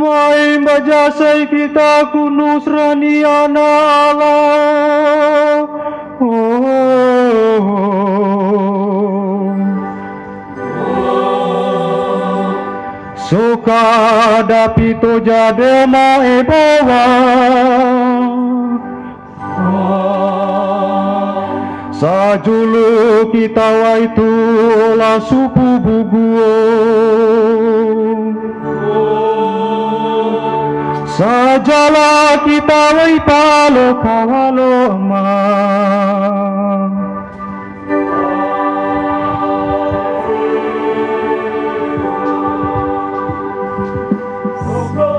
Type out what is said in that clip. mai majasai kita kunusrani ana Allah. Suka dapito jadena ebawa, sajulu kita waitu la supu buguo, sajala kita waipalo kawalo ma. Let's go.